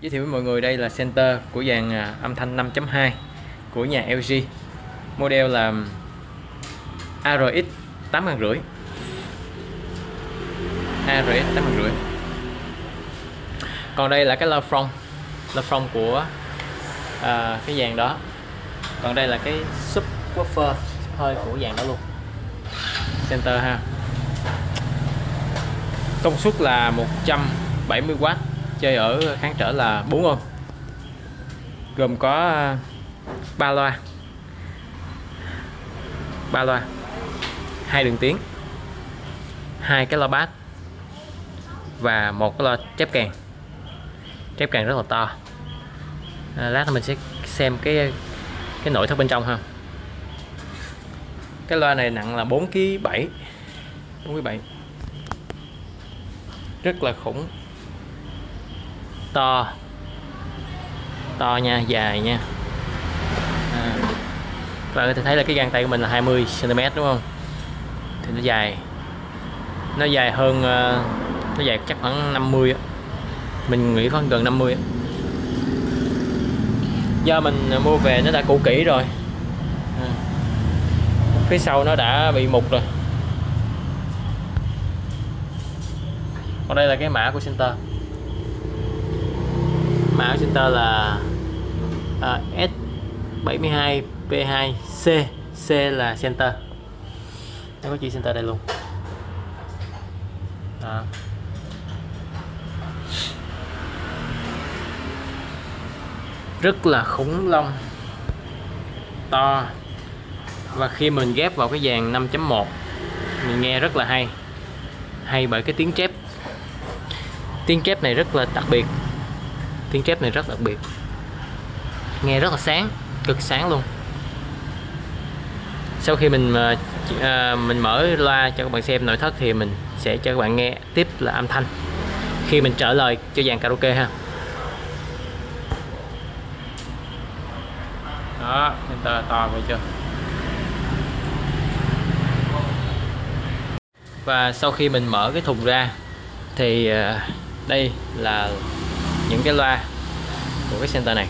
Giới thiệu với mọi người đây là Center của dàn âm thanh 5.2 của nhà LG. Model là ARX8500. ARX8500. Còn đây là cái loa front của cái dàn đó. Còn đây là cái subwoofer hơi của dàn đó luôn. Center ha. Công suất là 170W, chơi ở kháng trở là 4 ohm. Gồm có 3 loa, 2 đường tiếng, 2 cái loa bass và một cái loa chép kèn. Chép kèn rất là to. Lát mình sẽ xem cái nội thất bên trong ha. Cái loa này nặng là 4,7 kg. Rất là khủng. To nha, dài nha. Và người ta thấy là cái gang tay của mình là 20 cm đúng không? Thì nó dài hơn, nó dài chắc khoảng 50. Mình nghĩ khoảng gần 50. Do mình mua về nó đã cũ kỹ rồi. Phía sau nó đã bị mục rồi. Còn đây là cái mã của Center. Mã của Center là S72P2C. C là Center. Nó có chữ Center đây luôn đó. Rất là khủng long, to. Và khi mình ghép vào cái dàn 5.1, mình nghe rất là hay. Hay bởi cái tiếng chép. Tiếng chép này rất là đặc biệt. Nghe rất là sáng, cực sáng luôn. Sau khi mình mở loa cho các bạn xem nội thất thì mình sẽ cho các bạn nghe tiếp là âm thanh khi mình trở lời cho dàn karaoke ha. Đó, Center to vậy chưa. Và sau khi mình mở cái thùng ra thì đây là những cái loa của cái Center này.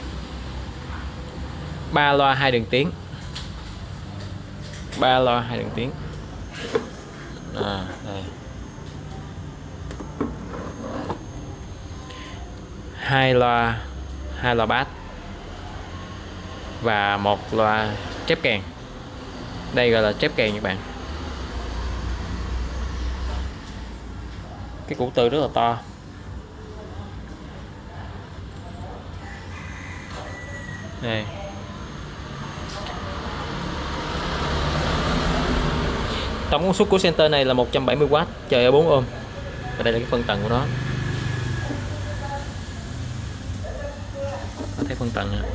3 loa 2 đường tiếng đây. 2 loa bass và một loa chép kèn. Đây gọi là chép kèn các bạn. Cái củ từ rất là to. Đây. Tổng công suất của Center này là 170W, chạy ở 4 ohm. Và đây là cái phân tầng của nó. Có thấy phân tầng nè.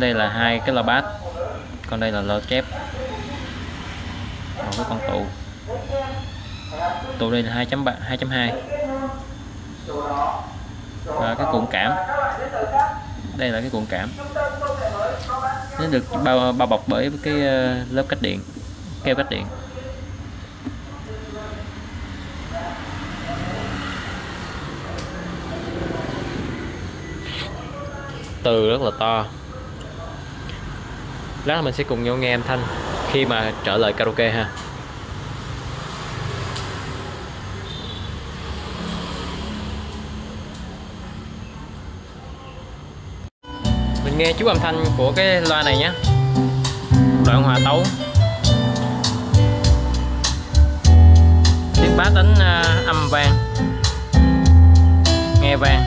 Đây là 2 cái loa bass. Còn đây là loa chép. Còn cái con tụ đây là 2.2. Và cái cuộn cảm. Đây là cái cuộn cảm. Nó được bao bọc bởi cái lớp cách điện, keo cách điện. Từ rất là to. Lát mình sẽ cùng nhau nghe âm thanh khi mà trở lại karaoke ha. Mình nghe chú âm thanh của cái loa này nhé. Đoạn hòa tấu. Tiếng bass đánh âm vang. Nghe vang.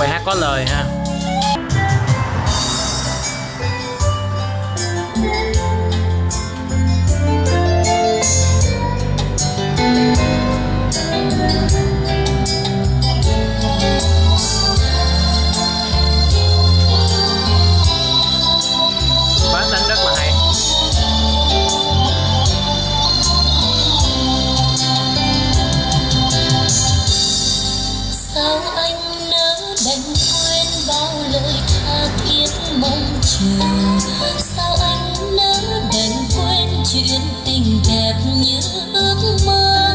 bài hát có lời ha. Sao anh nỡ đành quên chuyện tình đẹp như ước mơ?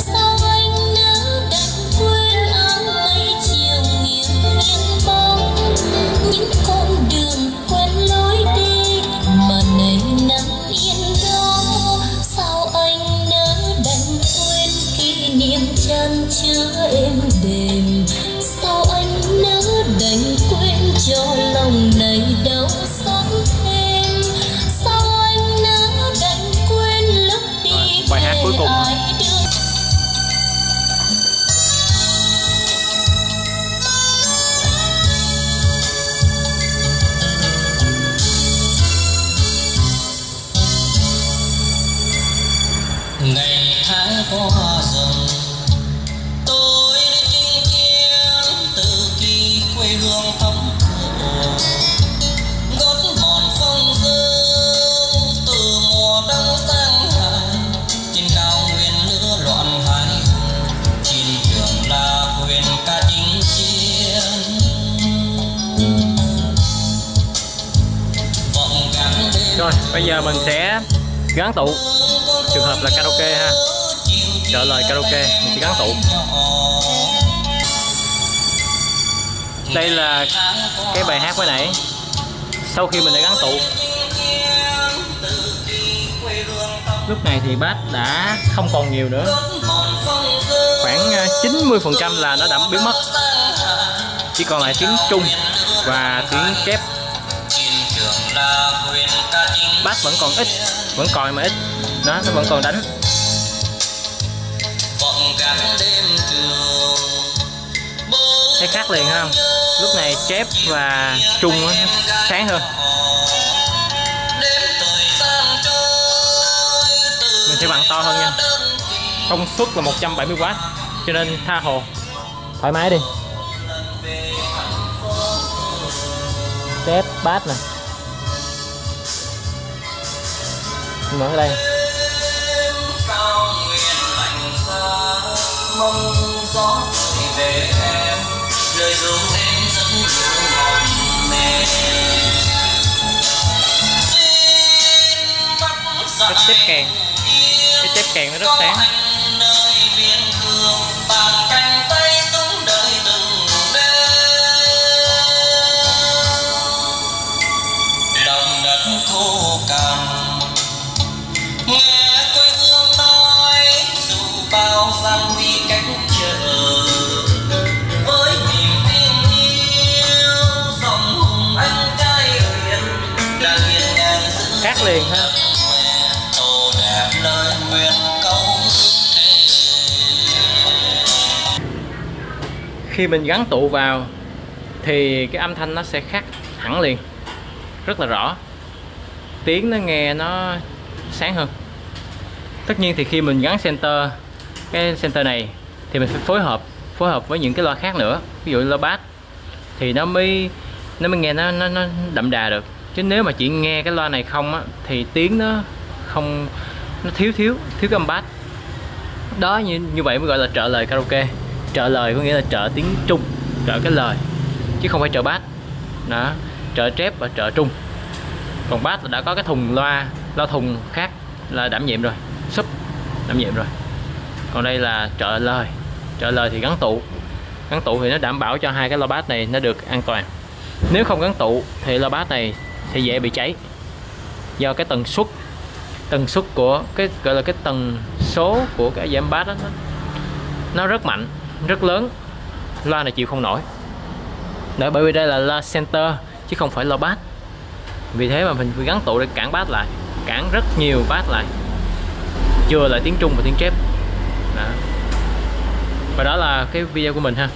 Sao anh nỡ đành quên áng mây chiều nghiêng nghiêng bóng? Những con đường quen lối đi mà nay nắng yên đó. Sao anh nỡ đành quên kỷ niệm chan chứa êm đềm? Sao anh nỡ đành quên cho lòng này đau xót thêm? Sao anh nỡ đành quên lúc đi về ai đưa? Ngày tháng qua dần, tôi đã chinh chiến từ khi quê hương thấm rồi. Bây giờ mình sẽ gắn tụ, trường hợp là karaoke ha, trợ lời karaoke mình sẽ gắn tụ. Đây là cái bài hát mới nãy, sau khi mình đã gắn tụ lúc này thì bass đã không còn nhiều nữa, khoảng 90% là nó đã biến mất, chỉ còn lại tiếng trung và tiếng kép. Bass vẫn còn ít, vẫn còn mà ít, nó vẫn còn đánh. Thấy khác liền không? Lúc này chép và trung sáng hơn. Mình sẽ bằng to hơn nha. Công suất là 170W, cho nên tha hồ, thoải mái đi. Chép bass nè. Mở ở đây. Cái chép kèn, cái chép kèn nó rất sáng. Khác liền ha. Khi mình gắn tụ vào thì cái âm thanh nó sẽ khác hẳn liền, rất là rõ, tiếng nó nghe nó sáng hơn. Tất nhiên thì khi mình gắn center, cái center này thì mình phải phối hợp với những cái loa khác nữa, ví dụ loa bass thì nó mới nghe nó đậm đà được. Chứ nếu mà chị nghe cái loa này không á, thì tiếng nó không, nó thiếu cái âm bass đó. Như vậy mới gọi là trợ lời karaoke. Trợ lời có nghĩa là trợ tiếng trung, trợ cái lời, chứ không phải trợ bass đó. Trợ trép và trợ trung, còn bass là đã có cái thùng loa thùng khác là đảm nhiệm rồi, sub đảm nhiệm rồi. Còn đây là trợ lời. Trợ lời thì gắn tụ thì nó đảm bảo cho hai cái loa bass này nó được an toàn. Nếu không gắn tụ thì loa bass này thì dễ bị cháy, do cái tần suất của cái gọi là cái tần số của cái giảm bass đó, nó rất mạnh, rất lớn, loa này chịu không nổi. Đó, bởi vì đây là loa center chứ không phải loa bass, vì thế mà mình phải gắn tụ để cản bass lại, cản rất nhiều bass lại, chừa lại tiếng trung và tiếng chép. Và đó là cái video của mình ha.